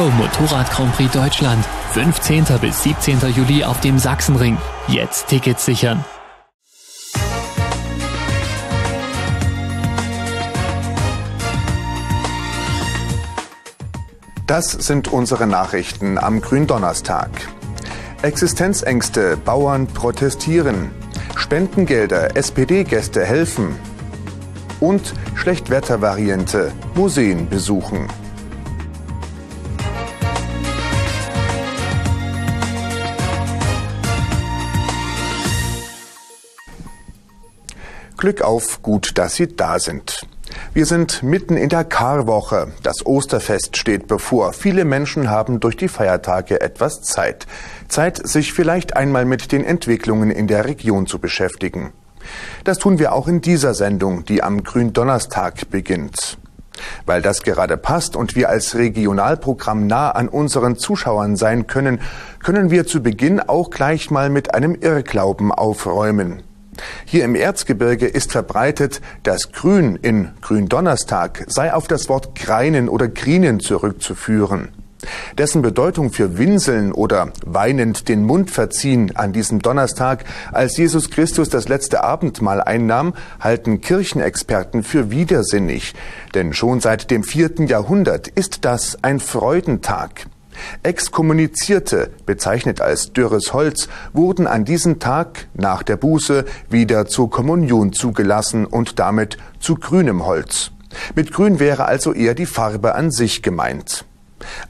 Pro Motorrad Grand Prix Deutschland. 15. bis 17. Juli auf dem Sachsenring. Jetzt Tickets sichern. Das sind unsere Nachrichten am Gründonnerstag. Existenzängste, Bauern protestieren. Spendengelder, SPD-Gäste helfen. Und Schlechtwettervariante, Museen besuchen. Glück auf, gut, dass Sie da sind. Wir sind mitten in der Karwoche. Das Osterfest steht bevor. Viele Menschen haben durch die Feiertage etwas Zeit. Zeit, sich vielleicht einmal mit den Entwicklungen in der Region zu beschäftigen. Das tun wir auch in dieser Sendung, die am Gründonnerstag beginnt. Weil das gerade passt und wir als Regionalprogramm nah an unseren Zuschauern sein können, können wir zu Beginn auch gleich mal mit einem Irrglauben aufräumen. Hier im Erzgebirge ist verbreitet, das Grün in Gründonnerstag sei auf das Wort Greinen oder Grinen zurückzuführen. Dessen Bedeutung für Winseln oder weinend den Mund verziehen an diesem Donnerstag, als Jesus Christus das letzte Abendmahl einnahm, halten Kirchenexperten für widersinnig. Denn schon seit dem 4. Jahrhundert ist das ein Freudentag. Exkommunizierte, bezeichnet als dürres Holz, wurden an diesem Tag nach der Buße wieder zur Kommunion zugelassen und damit zu grünem Holz. Mit grün wäre also eher die Farbe an sich gemeint.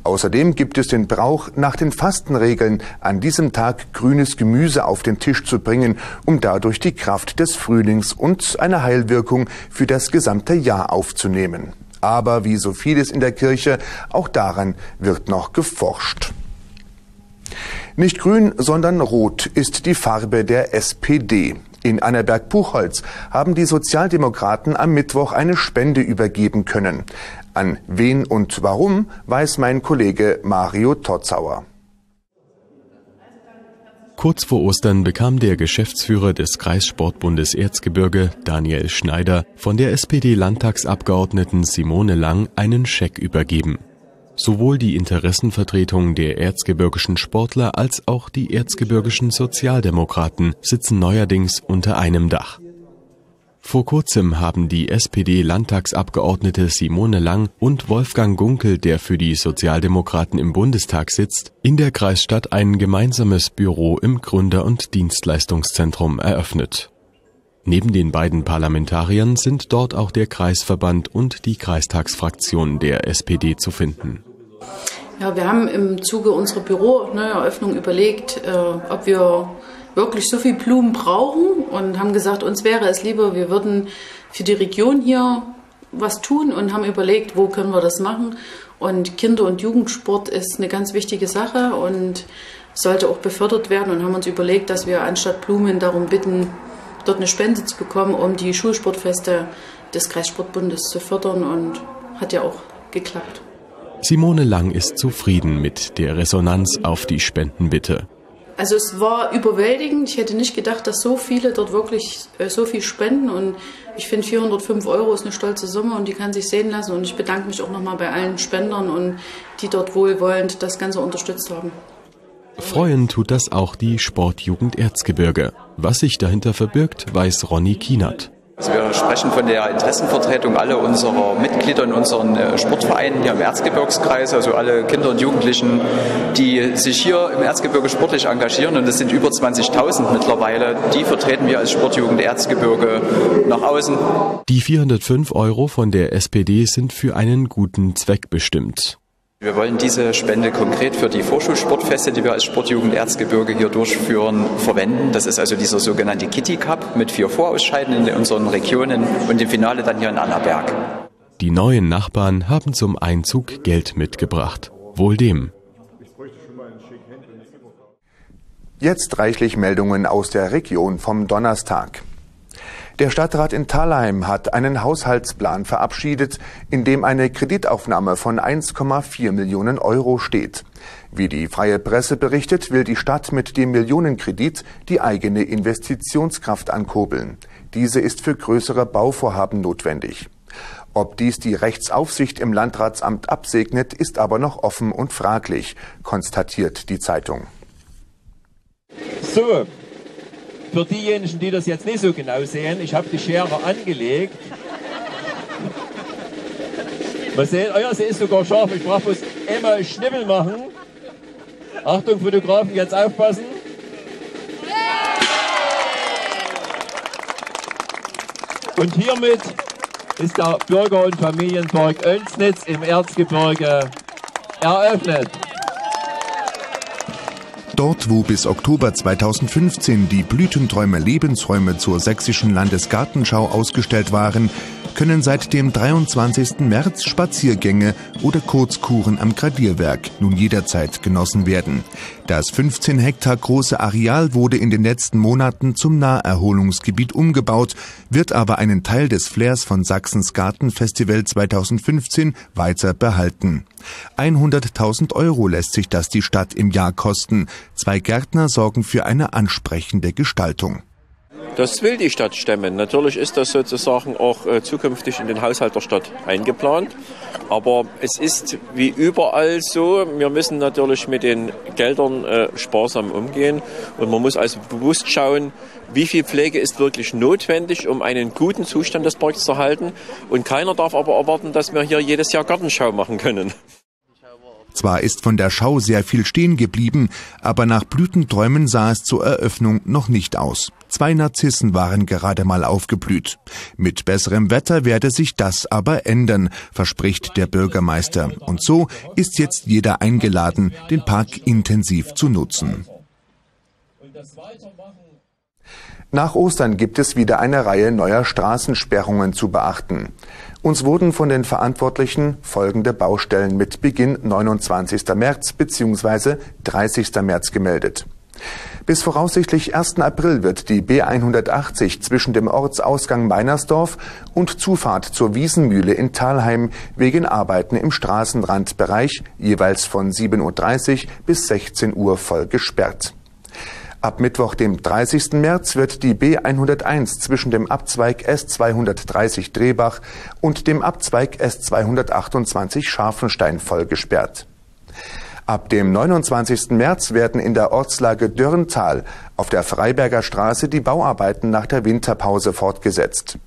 Außerdem gibt es den Brauch, nach den Fastenregeln an diesem Tag grünes Gemüse auf den Tisch zu bringen, um dadurch die Kraft des Frühlings und eine Heilwirkung für das gesamte Jahr aufzunehmen. Aber wie so vieles in der Kirche, auch daran wird noch geforscht. Nicht grün, sondern rot ist die Farbe der SPD. In Annaberg-Buchholz haben die Sozialdemokraten am Mittwoch eine Spende übergeben können. An wen und warum, weiß mein Kollege Mario Totzauer. Kurz vor Ostern bekam der Geschäftsführer des Kreissportbundes Erzgebirge, Daniel Schneider, von der SPD-Landtagsabgeordneten Simone Lang einen Scheck übergeben. Sowohl die Interessenvertretung der erzgebirgischen Sportler als auch die erzgebirgischen Sozialdemokraten sitzen neuerdings unter einem Dach. Vor kurzem haben die SPD-Landtagsabgeordnete Simone Lang und Wolfgang Gunkel, der für die Sozialdemokraten im Bundestag sitzt, in der Kreisstadt ein gemeinsames Büro im Gründer- und Dienstleistungszentrum eröffnet. Neben den beiden Parlamentariern sind dort auch der Kreisverband und die Kreistagsfraktion der SPD zu finden. Ja, wir haben im Zuge unserer Büroeröffnung überlegt, ob wir wirklich so viel Blumen brauchen und haben gesagt, uns wäre es lieber, wir würden für die Region hier was tun und haben überlegt, wo können wir das machen. Und Kinder- und Jugendsport ist eine ganz wichtige Sache und sollte auch befördert werden und haben uns überlegt, dass wir anstatt Blumen darum bitten, dort eine Spende zu bekommen, um die Schulsportfeste des Kreissportbundes zu fördern, und hat ja auch geklappt. Simone Lang ist zufrieden mit der Resonanz auf die Spendenbitte. Also es war überwältigend. Ich hätte nicht gedacht, dass so viele dort wirklich so viel spenden. Und ich finde, 405 € ist eine stolze Summe und die kann sich sehen lassen. Und ich bedanke mich auch nochmal bei allen Spendern, und die dort wohlwollend das Ganze unterstützt haben. Freuen tut das auch die Sportjugend Erzgebirge. Was sich dahinter verbirgt, weiß Ronny Kienert. Also wir sprechen von der Interessenvertretung aller unserer Mitglieder in unseren Sportvereinen hier im Erzgebirgskreis, also alle Kinder und Jugendlichen, die sich hier im Erzgebirge sportlich engagieren, und das sind über 20.000 mittlerweile, die vertreten wir als Sportjugend Erzgebirge nach außen. Die 405 € von der SPD sind für einen guten Zweck bestimmt. Wir wollen diese Spende konkret für die Vorschulsportfeste, die wir als Sportjugend Erzgebirge hier durchführen, verwenden. Das ist also dieser sogenannte Kitty Cup mit 4 Vorausscheiden in unseren Regionen und dem Finale dann hier in Annaberg. Die neuen Nachbarn haben zum Einzug Geld mitgebracht. Wohl dem. Jetzt reichlich Meldungen aus der Region vom Donnerstag. Der Stadtrat in Thalheim hat einen Haushaltsplan verabschiedet, in dem eine Kreditaufnahme von 1,4 Millionen € steht. Wie die Freie Presse berichtet, will die Stadt mit dem Millionenkredit die eigene Investitionskraft ankurbeln. Diese ist für größere Bauvorhaben notwendig. Ob dies die Rechtsaufsicht im Landratsamt absegnet, ist aber noch offen und fraglich, konstatiert die Zeitung. So, für diejenigen, die das jetzt nicht so genau sehen, ich habe die Schere angelegt. Man sieht, euer See ist sogar scharf, ich brauche bloß immer einen Schnibbel machen. Achtung, Fotografen, jetzt aufpassen. Und hiermit ist der Bürger- und Familienpark Oelsnitz im Erzgebirge eröffnet. Dort, wo bis Oktober 2015 die Blütenträume Lebensräume zur Sächsischen Landesgartenschau ausgestellt waren, können seit dem 23. März Spaziergänge oder Kurzkuren am Gravierwerk nun jederzeit genossen werden. Das 15 Hektar große Areal wurde in den letzten Monaten zum Naherholungsgebiet umgebaut, wird aber einen Teil des Flairs von Sachsens Gartenfestival 2015 weiter behalten. 100.000 € lässt sich das die Stadt im Jahr kosten. Zwei Gärtner sorgen für eine ansprechende Gestaltung. Das will die Stadt stemmen. Natürlich ist das sozusagen auch zukünftig in den Haushalt der Stadt eingeplant. Aber es ist wie überall so, wir müssen natürlich mit den Geldern sparsam umgehen. Und man muss also bewusst schauen, wie viel Pflege ist wirklich notwendig, um einen guten Zustand des Parks zu halten. Und keiner darf aber erwarten, dass wir hier jedes Jahr Gartenschau machen können. Zwar ist von der Schau sehr viel stehen geblieben, aber nach Blütenträumen sah es zur Eröffnung noch nicht aus. Zwei Narzissen waren gerade mal aufgeblüht. Mit besserem Wetter werde sich das aber ändern, verspricht der Bürgermeister. Und so ist jetzt jeder eingeladen, den Park intensiv zu nutzen. Nach Ostern gibt es wieder eine Reihe neuer Straßensperrungen zu beachten. Uns wurden von den Verantwortlichen folgende Baustellen mit Beginn 29. März bzw. 30. März gemeldet. Bis voraussichtlich 1. April wird die B180 zwischen dem Ortsausgang Meinersdorf und Zufahrt zur Wiesenmühle in Thalheim wegen Arbeiten im Straßenrandbereich jeweils von 7:30 Uhr bis 16 Uhr voll gesperrt. Ab Mittwoch, dem 30. März, wird die B101 zwischen dem Abzweig S230 Drehbach und dem Abzweig S228 Scharfenstein voll gesperrt. Ab dem 29. März werden in der Ortslage Dürrenthal auf der Freiberger Straße die Bauarbeiten nach der Winterpause fortgesetzt.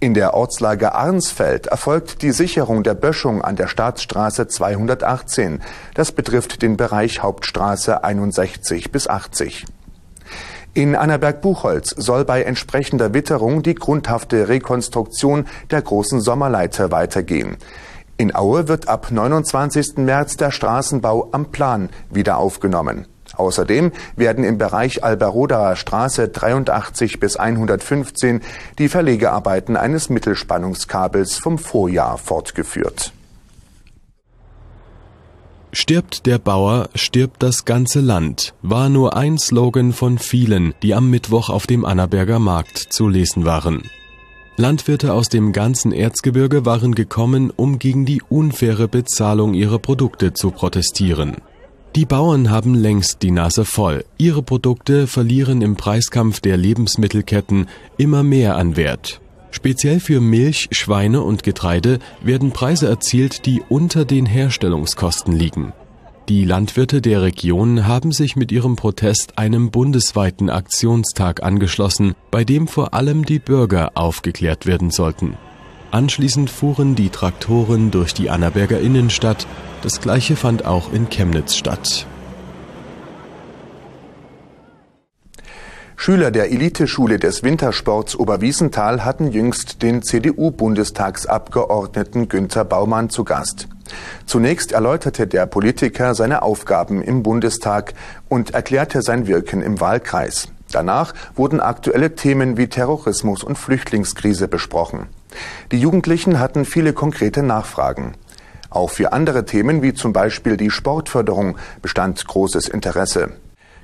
In der Ortslage Arnsfeld erfolgt die Sicherung der Böschung an der Staatsstraße 218. Das betrifft den Bereich Hauptstraße 61 bis 80. In Annaberg-Buchholz soll bei entsprechender Witterung die grundhafte Rekonstruktion der großen Sommerleiter weitergehen. In Aue wird ab 29. März der Straßenbau am Plan wieder aufgenommen. Außerdem werden im Bereich Alberodaer Straße 83 bis 115 die Verlegearbeiten eines Mittelspannungskabels vom Vorjahr fortgeführt. Stirbt der Bauer, stirbt das ganze Land, war nur ein Slogan von vielen, die am Mittwoch auf dem Annaberger Markt zu lesen waren. Landwirte aus dem ganzen Erzgebirge waren gekommen, um gegen die unfaire Bezahlung ihrer Produkte zu protestieren. Die Bauern haben längst die Nase voll. Ihre Produkte verlieren im Preiskampf der Lebensmittelketten immer mehr an Wert. Speziell für Milch, Schweine und Getreide werden Preise erzielt, die unter den Herstellungskosten liegen. Die Landwirte der Region haben sich mit ihrem Protest einem bundesweiten Aktionstag angeschlossen, bei dem vor allem die Bürger aufgeklärt werden sollten. Anschließend fuhren die Traktoren durch die Annaberger Innenstadt. Das Gleiche fand auch in Chemnitz statt. Schüler der Eliteschule des Wintersports Oberwiesenthal hatten jüngst den CDU-Bundestagsabgeordneten Günther Baumann zu Gast. Zunächst erläuterte der Politiker seine Aufgaben im Bundestag und erklärte sein Wirken im Wahlkreis. Danach wurden aktuelle Themen wie Terrorismus und Flüchtlingskrise besprochen. Die Jugendlichen hatten viele konkrete Nachfragen. Auch für andere Themen wie zum Beispiel die Sportförderung bestand großes Interesse.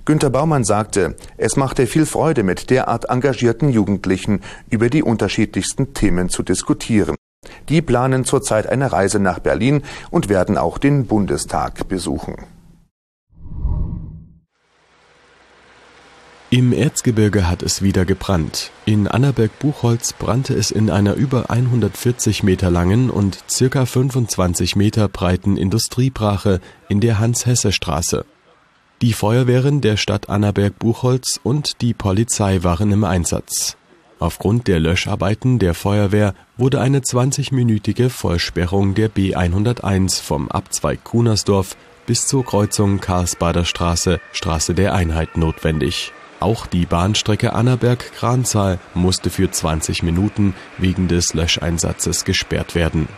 Günther Baumann sagte, es machte viel Freude, mit derart engagierten Jugendlichen über die unterschiedlichsten Themen zu diskutieren. Die planen zurzeit eine Reise nach Berlin und werden auch den Bundestag besuchen. Im Erzgebirge hat es wieder gebrannt. In Annaberg-Buchholz brannte es in einer über 140 Meter langen und ca. 25 Meter breiten Industriebrache in der Hans-Hesse-Straße. Die Feuerwehren der Stadt Annaberg-Buchholz und die Polizei waren im Einsatz. Aufgrund der Löscharbeiten der Feuerwehr wurde eine 20-minütige Vollsperrung der B101 vom Abzweig Kunersdorf bis zur Kreuzung Karlsbader Straße, Straße der Einheit notwendig. Auch die Bahnstrecke Annaberg-Kranzahl musste für 20 Minuten wegen des Löscheinsatzes gesperrt werden.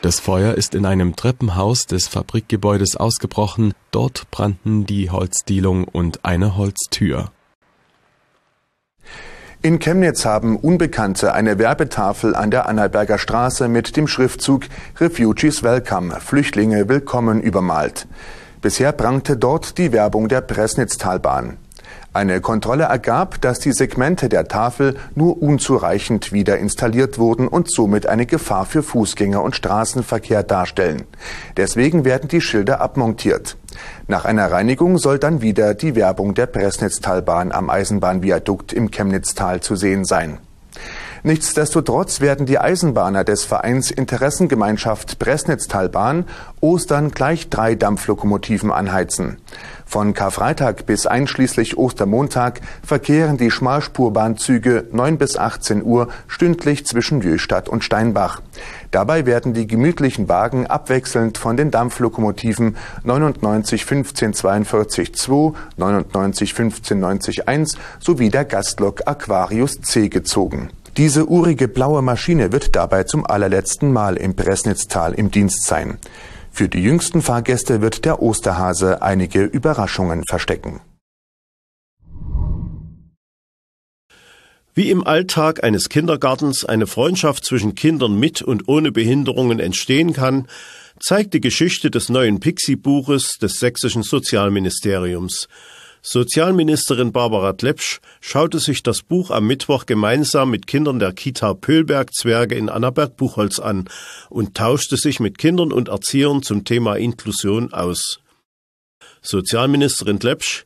Das Feuer ist in einem Treppenhaus des Fabrikgebäudes ausgebrochen. Dort brannten die Holzdielung und eine Holztür. In Chemnitz haben Unbekannte eine Werbetafel an der Annaberger Straße mit dem Schriftzug "Refugees Welcome", Flüchtlinge willkommen, übermalt. Bisher prangte dort die Werbung der Preßnitztalbahn. Eine Kontrolle ergab, dass die Segmente der Tafel nur unzureichend wieder installiert wurden und somit eine Gefahr für Fußgänger und Straßenverkehr darstellen. Deswegen werden die Schilder abmontiert. Nach einer Reinigung soll dann wieder die Werbung der Preßnitztalbahn am Eisenbahnviadukt im Chemnitztal zu sehen sein. Nichtsdestotrotz werden die Eisenbahner des Vereins Interessengemeinschaft Preßnitztalbahn Ostern gleich 3 Dampflokomotiven anheizen. Von Karfreitag bis einschließlich Ostermontag verkehren die Schmalspurbahn-Züge 9 bis 18 Uhr stündlich zwischen Jöhstadt und Steinbach. Dabei werden die gemütlichen Wagen abwechselnd von den Dampflokomotiven 99 15 42 2, 99 15 90 1 sowie der Gastlok Aquarius C gezogen. Diese urige blaue Maschine wird dabei zum allerletzten Mal im Preßnitztal im Dienst sein. Für die jüngsten Fahrgäste wird der Osterhase einige Überraschungen verstecken. Wie im Alltag eines Kindergartens eine Freundschaft zwischen Kindern mit und ohne Behinderungen entstehen kann, zeigt die Geschichte des neuen Pixi-Buches des sächsischen Sozialministeriums. Sozialministerin Barbara Tlepsch schaute sich das Buch am Mittwoch gemeinsam mit Kindern der Kita Pöhlberg-Zwerge in Annaberg-Buchholz an und tauschte sich mit Kindern und Erziehern zum Thema Inklusion aus. Sozialministerin Tlepsch: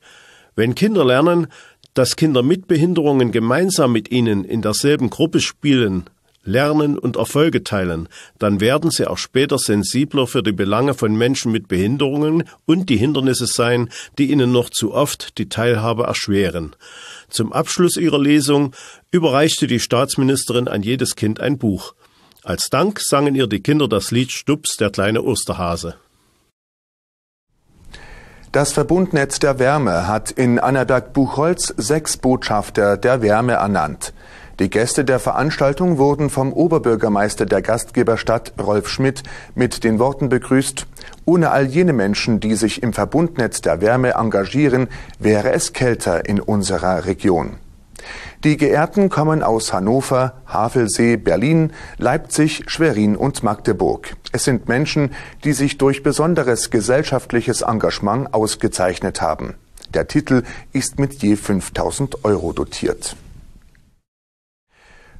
Wenn Kinder lernen, dass Kinder mit Behinderungen gemeinsam mit ihnen in derselben Gruppe spielen, lernen und Erfolge teilen, dann werden sie auch später sensibler für die Belange von Menschen mit Behinderungen und die Hindernisse sein, die ihnen noch zu oft die Teilhabe erschweren. Zum Abschluss ihrer Lesung überreichte die Staatsministerin an jedes Kind ein Buch. Als Dank sangen ihr die Kinder das Lied "Stups, der kleine Osterhase". Das Verbundnetz der Wärme hat in Annaberg-Buchholz 6 Botschafter der Wärme ernannt. Die Gäste der Veranstaltung wurden vom Oberbürgermeister der Gastgeberstadt, Rolf Schmidt, mit den Worten begrüßt: Ohne all jene Menschen, die sich im Verbundnetz der Wärme engagieren, wäre es kälter in unserer Region. Die Geehrten kommen aus Hannover, Havelsee, Berlin, Leipzig, Schwerin und Magdeburg. Es sind Menschen, die sich durch besonderes gesellschaftliches Engagement ausgezeichnet haben. Der Titel ist mit je 5.000 € dotiert.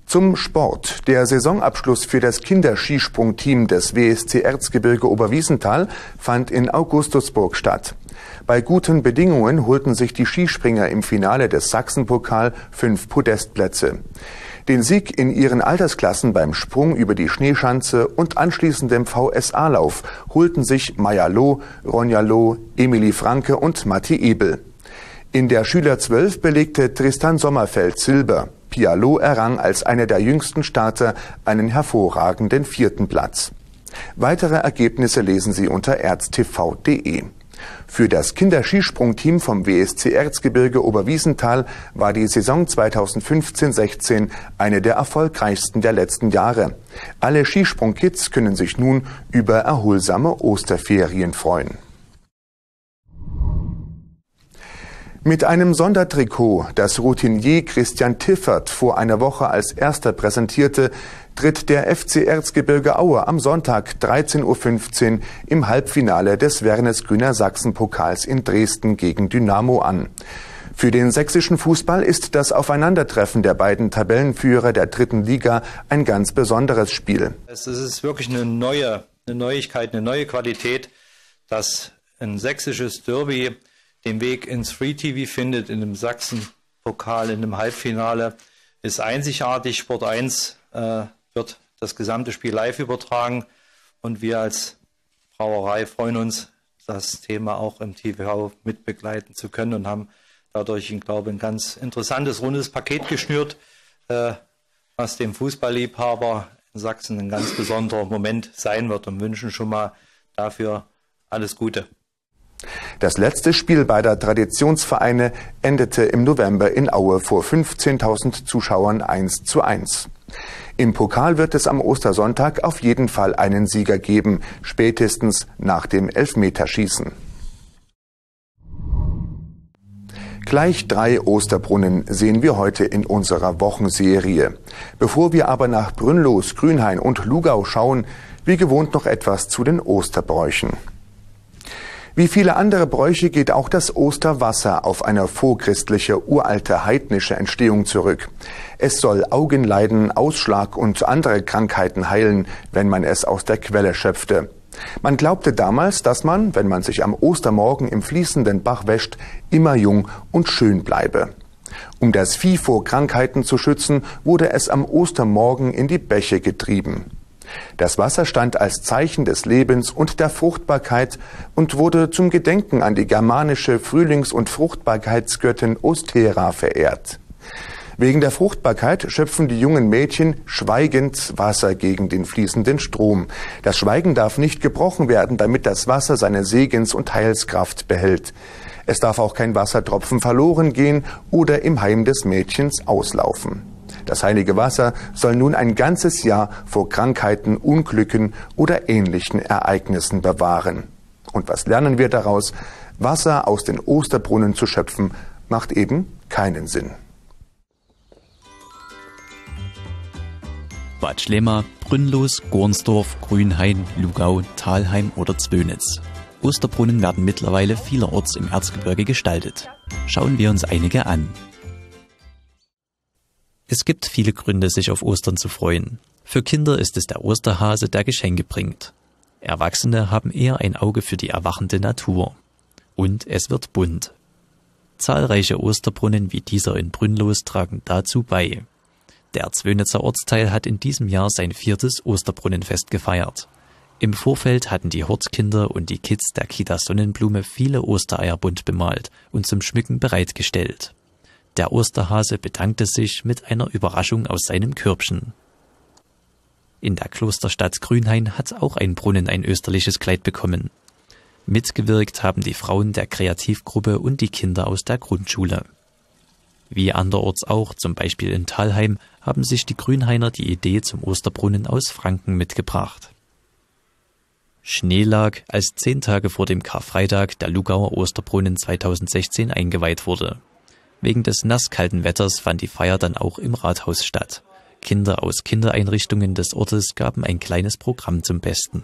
Zum Sport. Der Saisonabschluss für das Kinderskisprungteam des WSC Erzgebirge Oberwiesenthal fand in Augustusburg statt. Bei guten Bedingungen holten sich die Skispringer im Finale des Sachsenpokal 5 Podestplätze. Den Sieg in ihren Altersklassen beim Sprung über die Schneeschanze und anschließend dem VSA-Lauf holten sich Maja Loh, Ronja Loh, Emilie Franke und Matti Ebel. In der Schüler 12 belegte Tristan Sommerfeld Silber. Diallo errang als einer der jüngsten Starter einen hervorragenden 4. Platz. Weitere Ergebnisse lesen Sie unter erztv.de. Für das Kinderskisprungteam vom WSC Erzgebirge Oberwiesenthal war die Saison 2015-16 eine der erfolgreichsten der letzten Jahre. Alle Skisprungkids können sich nun über erholsame Osterferien freuen. Mit einem Sondertrikot, das Routinier Christian Tiffert vor einer Woche als erster präsentierte, tritt der FC Erzgebirge Aue am Sonntag 13:15 Uhr im Halbfinale des Wernesgrüner Sachsenpokals in Dresden gegen Dynamo an. Für den sächsischen Fußball ist das Aufeinandertreffen der beiden Tabellenführer der 3. Liga ein ganz besonderes Spiel. Es ist wirklich eine Neuigkeit, eine neue Qualität, dass ein sächsisches Derby den Weg ins Free TV findet, in dem Sachsen Pokal in dem Halbfinale ist einzigartig. Sport 1 wird das gesamte Spiel live übertragen und wir als Brauerei freuen uns, das Thema auch im TV mitbegleiten zu können und haben dadurch, ich glaube, ein ganz interessantes, rundes Paket geschnürt, was dem Fußballliebhaber in Sachsen ein ganz besonderer Moment sein wird und wünschen schon mal dafür alles Gute. Das letzte Spiel beider Traditionsvereine endete im November in Aue vor 15.000 Zuschauern 1:1. Im Pokal wird es am Ostersonntag auf jeden Fall einen Sieger geben, spätestens nach dem Elfmeterschießen. Gleich 3 Osterbrunnen sehen wir heute in unserer Wochenserie. Bevor wir aber nach Brünnlos, Grünhain und Lugau schauen, wie gewohnt noch etwas zu den Osterbräuchen. Wie viele andere Bräuche geht auch das Osterwasser auf eine vorchristliche, uralte heidnische Entstehung zurück. Es soll Augenleiden, Ausschlag und andere Krankheiten heilen, wenn man es aus der Quelle schöpfte. Man glaubte damals, dass man, wenn man sich am Ostermorgen im fließenden Bach wäscht, immer jung und schön bleibe. Um das Vieh vor Krankheiten zu schützen, wurde es am Ostermorgen in die Bäche getrieben. Das Wasser stand als Zeichen des Lebens und der Fruchtbarkeit und wurde zum Gedenken an die germanische Frühlings- und Fruchtbarkeitsgöttin Ostera verehrt. Wegen der Fruchtbarkeit schöpfen die jungen Mädchen schweigend Wasser gegen den fließenden Strom. Das Schweigen darf nicht gebrochen werden, damit das Wasser seine Segens- und Heilskraft behält. Es darf auch kein Wassertropfen verloren gehen oder im Heim des Mädchens auslaufen. Das heilige Wasser soll nun ein ganzes Jahr vor Krankheiten, Unglücken oder ähnlichen Ereignissen bewahren. Und was lernen wir daraus? Wasser aus den Osterbrunnen zu schöpfen, macht eben keinen Sinn. Bad Schlema, Brünnlos, Gornsdorf, Grünhain, Lugau, Thalheim oder Zwönitz. Osterbrunnen werden mittlerweile vielerorts im Erzgebirge gestaltet. Schauen wir uns einige an. Es gibt viele Gründe, sich auf Ostern zu freuen. Für Kinder ist es der Osterhase, der Geschenke bringt. Erwachsene haben eher ein Auge für die erwachende Natur. Und es wird bunt. Zahlreiche Osterbrunnen wie dieser in Brünnlos tragen dazu bei. Der Zwönitzer Ortsteil hat in diesem Jahr sein 4. Osterbrunnenfest gefeiert. Im Vorfeld hatten die Hortkinder und die Kids der Kita Sonnenblume viele Ostereier bunt bemalt und zum Schmücken bereitgestellt. Der Osterhase bedankte sich mit einer Überraschung aus seinem Körbchen. In der Klosterstadt Grünhain hat auch ein Brunnen ein österliches Kleid bekommen. Mitgewirkt haben die Frauen der Kreativgruppe und die Kinder aus der Grundschule. Wie anderorts auch, zum Beispiel in Thalheim, haben sich die Grünhainer die Idee zum Osterbrunnen aus Franken mitgebracht. Schnee lag, als 10 Tage vor dem Karfreitag der Lugauer Osterbrunnen 2016 eingeweiht wurde. Wegen des nasskalten Wetters fand die Feier dann auch im Rathaus statt. Kinder aus Kindereinrichtungen des Ortes gaben ein kleines Programm zum Besten.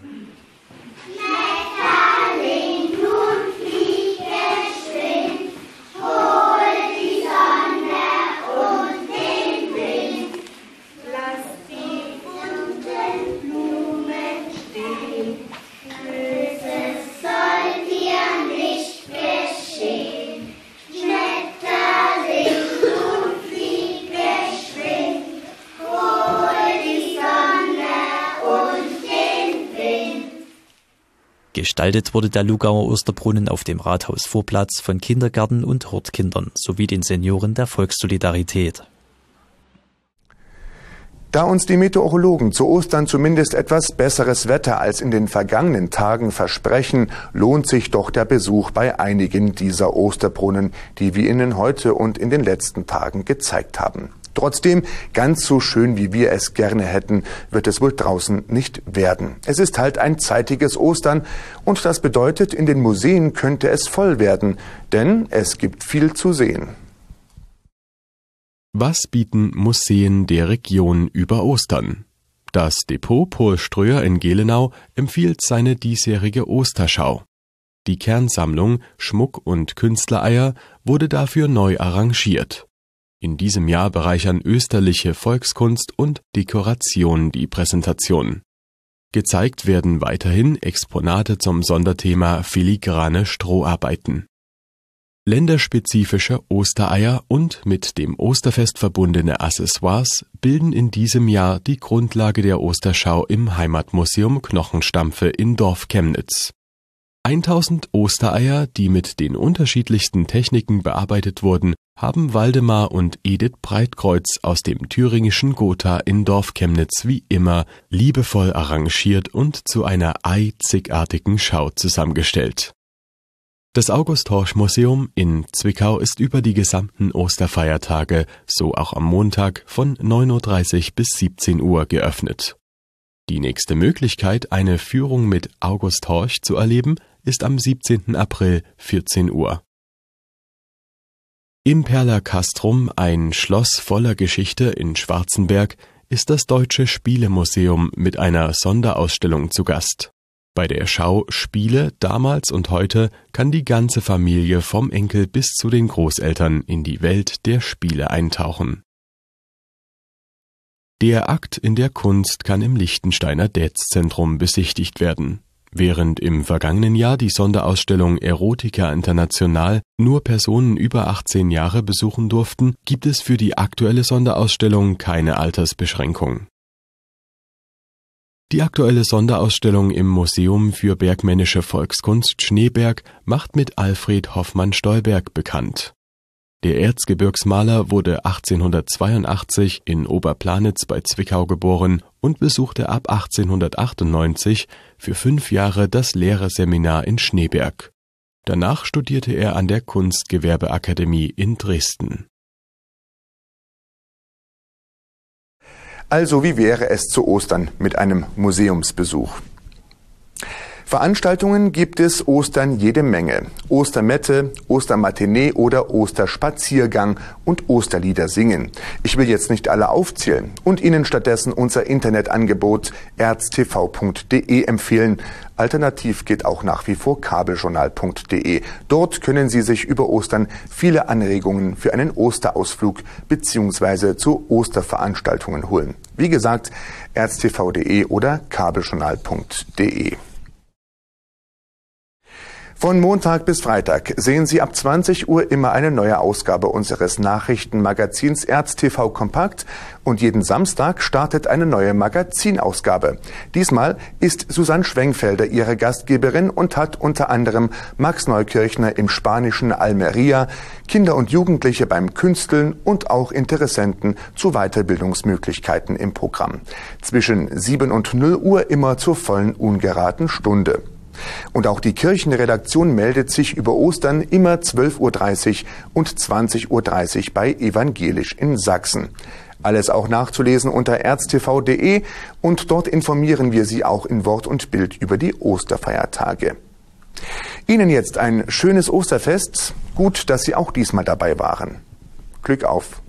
Gestaltet wurde der Lugauer Osterbrunnen auf dem Rathausvorplatz von Kindergärten und Hortkindern sowie den Senioren der Volkssolidarität. Da uns die Meteorologen zu Ostern zumindest etwas besseres Wetter als in den vergangenen Tagen versprechen, lohnt sich doch der Besuch bei einigen dieser Osterbrunnen, die wir Ihnen heute und in den letzten Tagen gezeigt haben. Trotzdem, ganz so schön, wie wir es gerne hätten, wird es wohl draußen nicht werden. Es ist halt ein zeitiges Ostern und das bedeutet, in den Museen könnte es voll werden, denn es gibt viel zu sehen. Was bieten Museen der Region über Ostern? Das Depot Polströer in Gelenau empfiehlt seine diesjährige Osterschau. Die Kernsammlung Schmuck und Künstlereier wurde dafür neu arrangiert. In diesem Jahr bereichern österliche Volkskunst und Dekoration die Präsentation. Gezeigt werden weiterhin Exponate zum Sonderthema filigrane Stroharbeiten. Länderspezifische Ostereier und mit dem Osterfest verbundene Accessoires bilden in diesem Jahr die Grundlage der Osterschau im Heimatmuseum Knochenstampfe in Dorf Chemnitz. 1000 Ostereier, die mit den unterschiedlichsten Techniken bearbeitet wurden, haben Waldemar und Edith Breitkreuz aus dem thüringischen Gotha in Dorf Chemnitz wie immer liebevoll arrangiert und zu einer einzigartigen Schau zusammengestellt. Das August-Horsch-Museum in Zwickau ist über die gesamten Osterfeiertage, so auch am Montag, von 9:30 Uhr bis 17 Uhr geöffnet. Die nächste Möglichkeit, eine Führung mit August Horch zu erleben, ist am 17. April, 14 Uhr. Im Perler Castrum, ein Schloss voller Geschichte in Schwarzenberg, ist das Deutsche Spielemuseum mit einer Sonderausstellung zu Gast. Bei der Schau Spiele damals und heute kann die ganze Familie vom Enkel bis zu den Großeltern in die Welt der Spiele eintauchen. Der Akt in der Kunst kann im Liechtensteiner Dätz-Zentrum besichtigt werden. Während im vergangenen Jahr die Sonderausstellung Erotica International nur Personen über 18 Jahre besuchen durften, gibt es für die aktuelle Sonderausstellung keine Altersbeschränkung. Die aktuelle Sonderausstellung im Museum für Bergmännische Volkskunst Schneeberg macht mit Alfred Hoffmann-Stolberg bekannt. Der Erzgebirgsmaler wurde 1882 in Oberplanitz bei Zwickau geboren und besuchte ab 1898 für 5 Jahre das Lehrerseminar in Schneeberg. Danach studierte er an der Kunstgewerbeakademie in Dresden. Also, wie wäre es zu Ostern mit einem Museumsbesuch? Veranstaltungen gibt es Ostern jede Menge. Ostermette, Ostermatinee oder Osterspaziergang und Osterlieder singen. Ich will jetzt nicht alle aufzählen und Ihnen stattdessen unser Internetangebot erztv.de empfehlen. Alternativ geht auch nach wie vor kabeljournal.de. Dort können Sie sich über Ostern viele Anregungen für einen Osterausflug bzw. zu Osterveranstaltungen holen. Wie gesagt, erztv.de oder kabeljournal.de. Von Montag bis Freitag sehen Sie ab 20 Uhr immer eine neue Ausgabe unseres Nachrichtenmagazins ErzTV Kompakt und jeden Samstag startet eine neue Magazinausgabe. Diesmal ist Susanne Schwengfelder ihre Gastgeberin und hat unter anderem Max Neukirchner im spanischen Almeria, Kinder und Jugendliche beim Künsteln und auch Interessenten zu Weiterbildungsmöglichkeiten im Programm. Zwischen 7 und 0 Uhr immer zur vollen ungeraden Stunde. Und auch die Kirchenredaktion meldet sich über Ostern immer 12:30 Uhr und 20:30 Uhr bei Evangelisch in Sachsen. Alles auch nachzulesen unter erztv.de und dort informieren wir Sie auch in Wort und Bild über die Osterfeiertage. Ihnen jetzt ein schönes Osterfest. Gut, dass Sie auch diesmal dabei waren. Glück auf!